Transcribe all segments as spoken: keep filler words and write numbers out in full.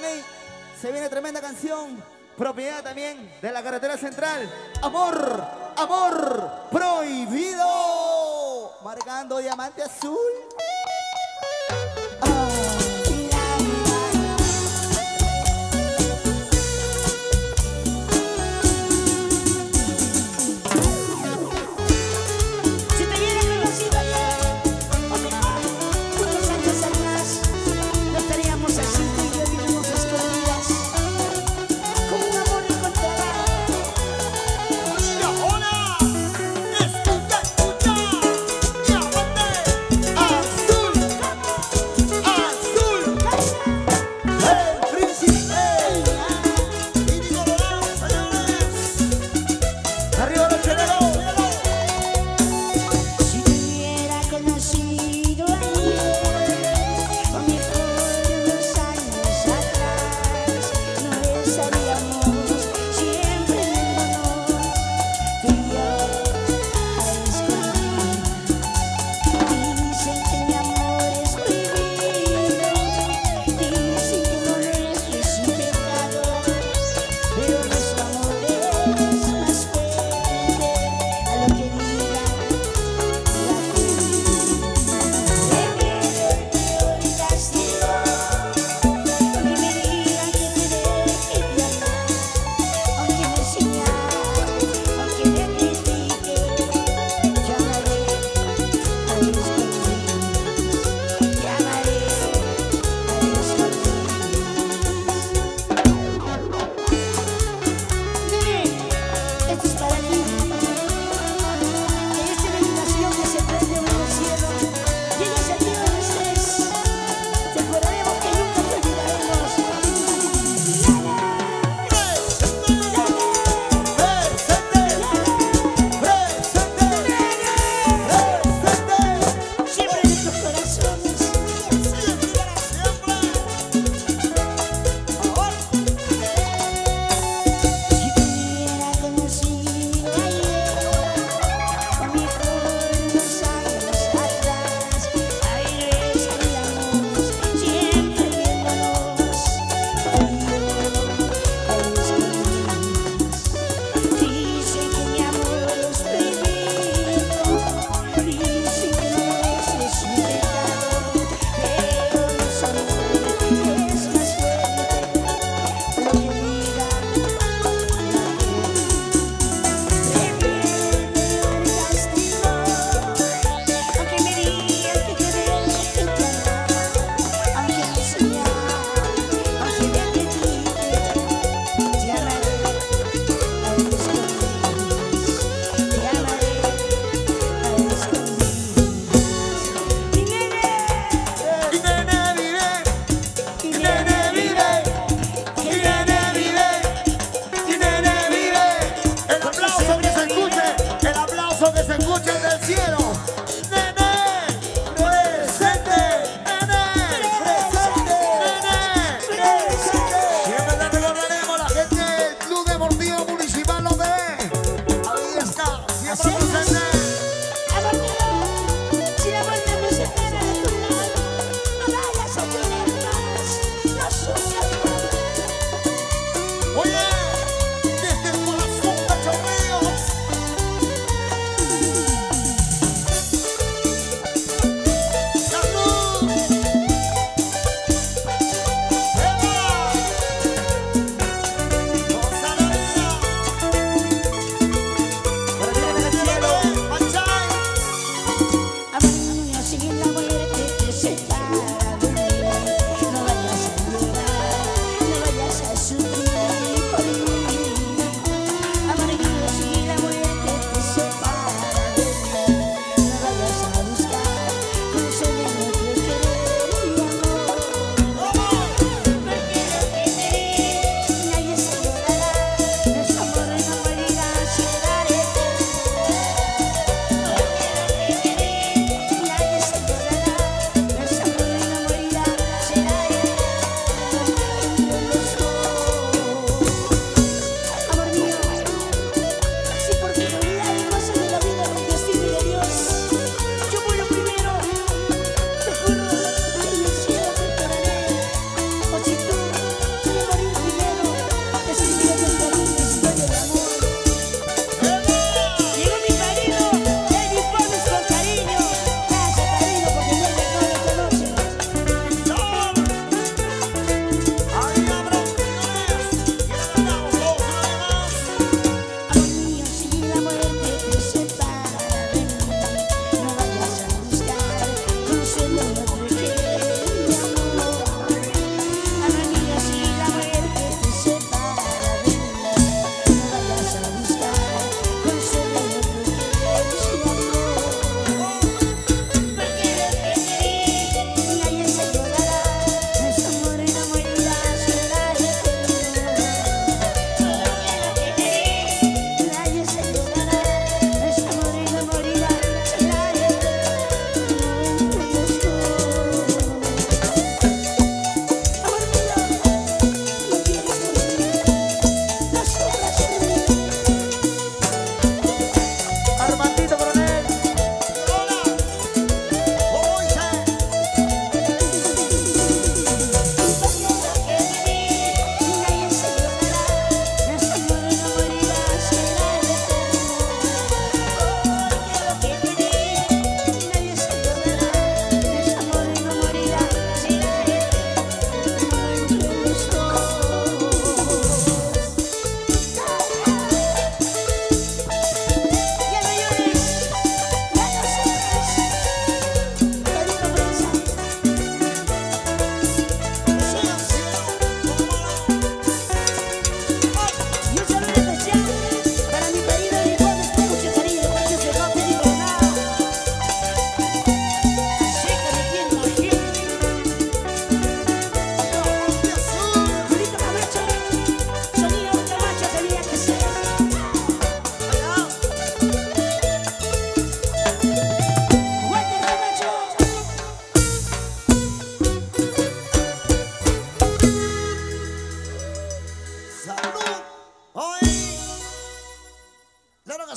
con él. Se viene tremenda canción, propiedad también de la carretera central. Amor, amor prohibido, marcando diamante azul. ¡Ah!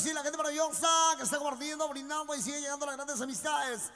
así la gente maravillosa que está compartiendo, brindando y sigue llegando las grandes amistades.